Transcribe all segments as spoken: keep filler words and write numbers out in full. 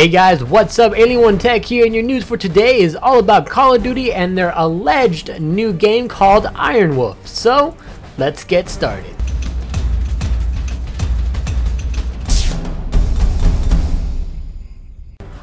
Hey guys, what's up? Alien one Tech here, and your news for today is all about Call of Duty and their alleged new game called Iron Wolf. So, let's get started.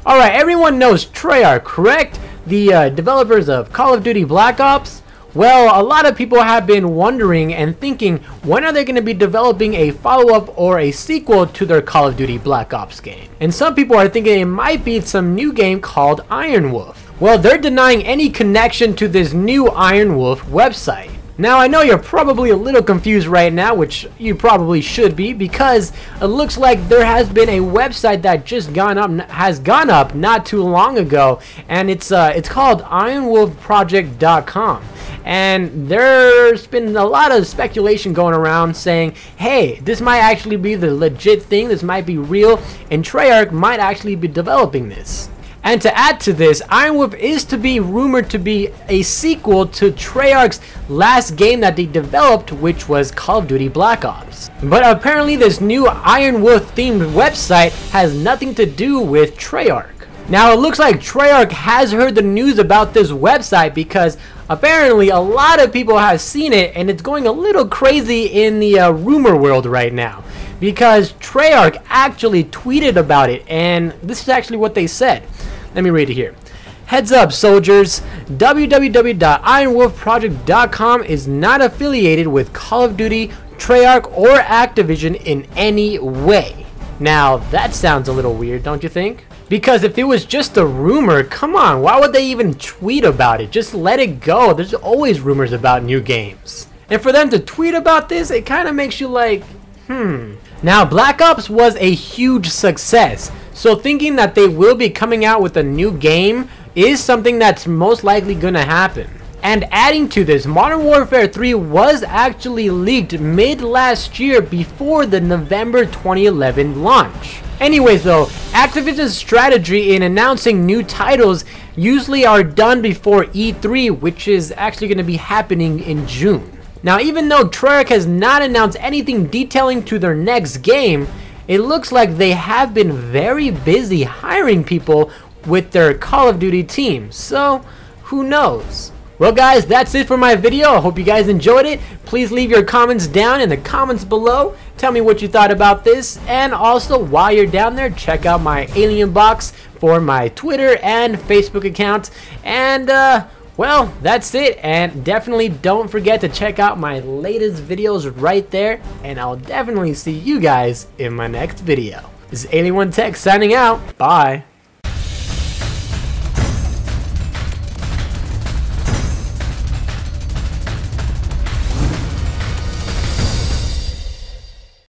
Alright, everyone knows Treyarch, correct? The uh, developers of Call of Duty: Black Ops. Well, a lot of people have been wondering and thinking, when are they going to be developing a follow-up or a sequel to their Call of Duty Black Ops game? And some people are thinking it might be some new game called Iron Wolf. Well, they're denying any connection to this new Iron Wolf website. Now, I know you're probably a little confused right now, which you probably should be, because it looks like there has been a website that just gone up, has gone up not too long ago, and it's uh, it's called Iron Wolf Project dot com. And there's been a lot of speculation going around saying, hey, this might actually be the legit thing, this might be real, and Treyarch might actually be developing this. And to add to this, Iron Wolf is to be rumored to be a sequel to Treyarch's last game that they developed, which was Call of Duty Black Ops. But apparently this new Iron Wolf themed website has nothing to do with Treyarch. Now it looks like Treyarch has heard the news about this website, because apparently a lot of people have seen it, and it's going a little crazy in the uh, rumor world right now, because Treyarch actually tweeted about it, and this is actually what they said. Let me read it here. Heads up, soldiers. w w w dot Iron Wolf Project dot com is not affiliated with Call of Duty, Treyarch, or Activision in any way. Now, that sounds a little weird, don't you think? Because if it was just a rumor, come on, why would they even tweet about it? Just let it go. There's always rumors about new games. And for them to tweet about this, it kind of makes you like, hmm. Now, Black Ops was a huge success. So thinking that they will be coming out with a new game is something that's most likely gonna happen. And adding to this, Modern Warfare three was actually leaked mid last year before the November twenty eleven launch. Anyways though, Activision's strategy in announcing new titles usually are done before E three, which is actually gonna be happening in June. Now, even though Treyarch has not announced anything detailing to their next game, it looks like they have been very busy hiring people with their Call of Duty team, so who knows? Well guys, that's it for my video. I hope you guys enjoyed it. Please leave your comments down in the comments below. Tell me what you thought about this, and also while you're down there, check out my Alien box for my Twitter and Facebook accounts. And uh, well, that's it, and definitely don't forget to check out my latest videos right there, and I'll definitely see you guys in my next video. This is Alien one Tech signing out. Bye.